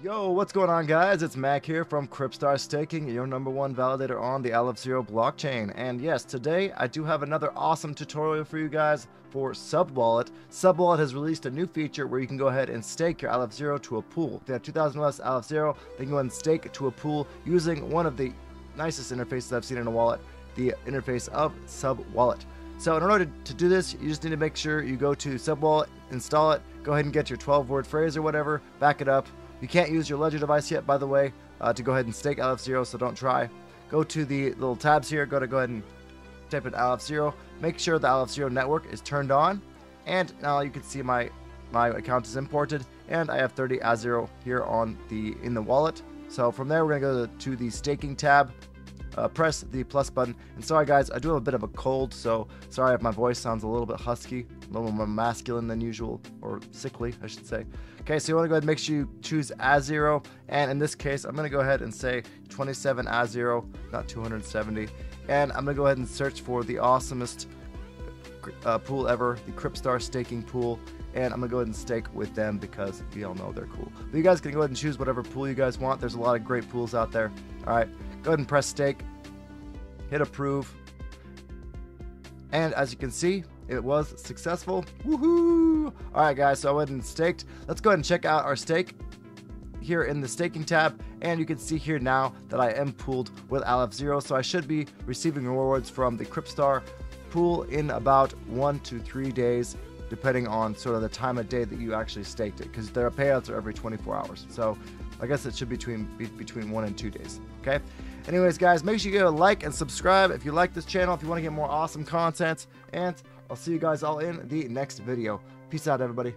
Yo, what's going on, guys? It's Mac here from Kryptstar Staking, your #1 validator on the Aleph Zero blockchain. And yes, today I do have another awesome tutorial for you guys for SubWallet. SubWallet has released a new feature where you can go ahead and stake your Aleph Zero to a pool. If they have 2000 less Aleph Zero, they can go ahead and stake it to a pool using one of the nicest interfaces I've seen in a wallet, the interface of SubWallet. So in order to do this, you just need to make sure you go to SubWallet, install it, go ahead and get your 12-word phrase or whatever, back it up. You can't use your Ledger device yet, by the way, to go ahead and stake Aleph Zero, so don't try. Go to the little tabs here, go ahead and type in Aleph Zero. Make sure the Aleph Zero network is turned on. And now you can see my account is imported, and I have 30 Azero here in the wallet. So from there, we're gonna go to the staking tab, press the plus button. And sorry guys, I do have a bit of a cold, so sorry if my voice sounds a little bit husky, a little more masculine than usual, or sickly, I should say. Okay, so you want to go ahead and make sure you choose Azero, and in this case, I'm going to go ahead and say 27 Azero, not 270, and I'm going to go ahead and search for the awesomest pool ever, the Kryptstar Staking pool, and I'm going to go ahead and stake with them because we all know they're cool. But you guys can go ahead and choose whatever pool you guys want. There's a lot of great pools out there. All right, go ahead and press stake, hit approve, and as you can see, it was successful. Woohoo! All right, guys, so I went and staked. Let's go ahead and check out our stake here in the staking tab, and you can see here now that I am pooled with Aleph Zero, so I should be receiving rewards from the Kryptstar pool in about 1 to 3 days, depending on sort of the time of day that you actually staked it, because their payouts are every 24 hours. So I guess it should be between 1 and 2 days, okay? Anyways, guys, make sure you give a like and subscribe if you like this channel, if you want to get more awesome content, and I'll see you guys all in the next video. Peace out, everybody.